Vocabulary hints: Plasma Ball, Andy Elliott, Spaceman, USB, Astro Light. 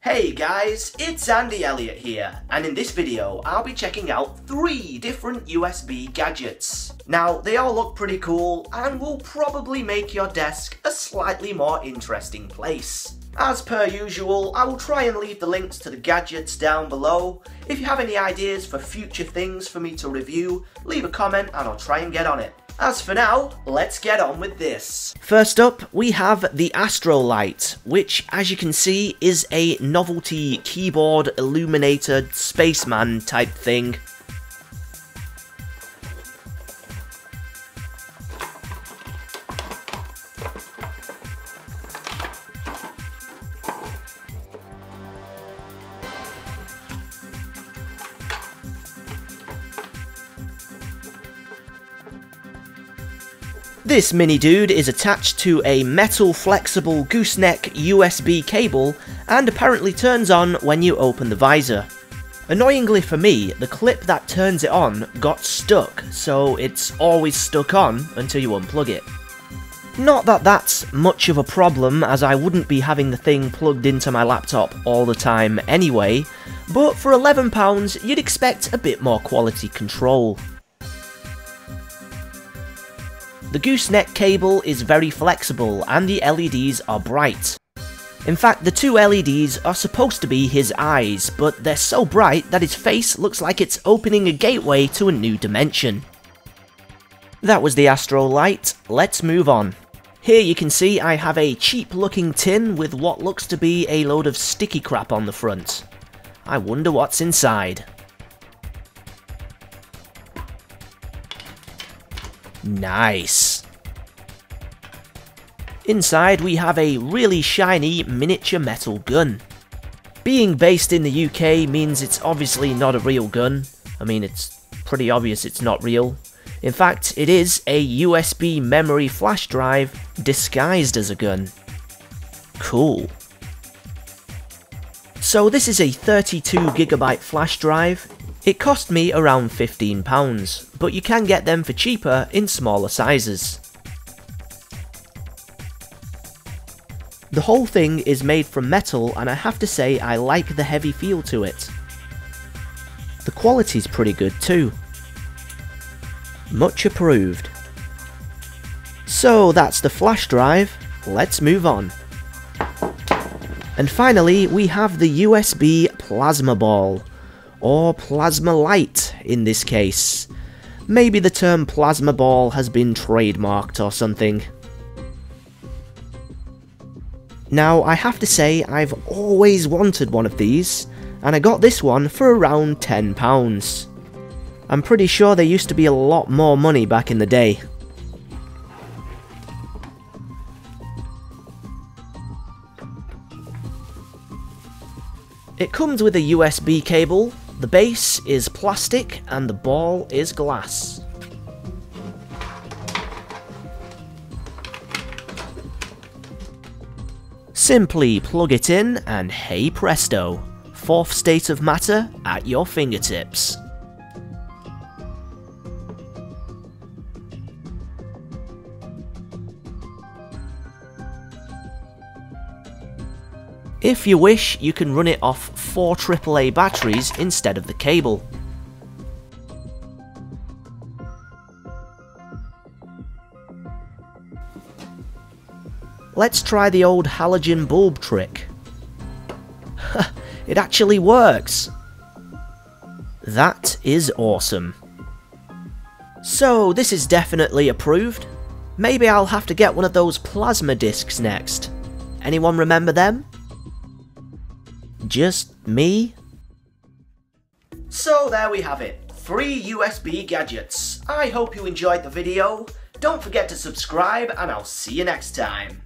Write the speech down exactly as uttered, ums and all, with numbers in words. Hey guys, it's Andy Elliott here, and in this video I'll be checking out three different U S B gadgets. Now they all look pretty cool and will probably make your desk a slightly more interesting place. As per usual, I will try and leave the links to the gadgets down below. If you have any ideas for future things for me to review, leave a comment and I'll try and get on it. As for now, let's get on with this. First up, we have the Astro Light, which, as you can see, is a novelty keyboard illuminated spaceman type thing. This mini dude is attached to a metal flexible gooseneck U S B cable and apparently turns on when you open the visor. Annoyingly for me, the clip that turns it on got stuck, so it's always stuck on until you unplug it. Not that that's much of a problem, as I wouldn't be having the thing plugged into my laptop all the time anyway, but for eleven pounds you'd expect a bit more quality control. The gooseneck cable is very flexible and the L E Ds are bright. In fact, the two L E Ds are supposed to be his eyes, but they're so bright that his face looks like it's opening a gateway to a new dimension. That was the Astro Light, let's move on. Here you can see I have a cheap looking tin with what looks to be a load of sticky crap on the front. I wonder what's inside. Nice. Inside we have a really shiny miniature metal gun. Being based in the U K means it's obviously not a real gun. I mean, it's pretty obvious it's not real. In fact, it is a U S B memory flash drive disguised as a gun. Cool. So this is a thirty-two gigabyte flash drive. It cost me around fifteen pounds, but you can get them for cheaper in smaller sizes. The whole thing is made from metal and I have to say I like the heavy feel to it. The quality's pretty good too. Much approved. So that's the flash drive, let's move on. And finally we have the U S B Plasma Ball. Or Plasma Light in this case. Maybe the term Plasma Ball has been trademarked or something. Now I have to say I've always wanted one of these, and I got this one for around ten pounds. I'm pretty sure there used to be a lot more money back in the day. It comes with a U S B cable. The base is plastic and the ball is glass. Simply plug it in and hey presto, fourth state of matter at your fingertips. If you wish, you can run it off four triple A batteries instead of the cable. Let's try the old halogen bulb trick. It actually works! That is awesome. So this is definitely approved. Maybe I'll have to get one of those plasma discs next. Anyone remember them? Just me? So there we have it, three U S B gadgets. I hope you enjoyed the video. Don't forget to subscribe and I'll see you next time.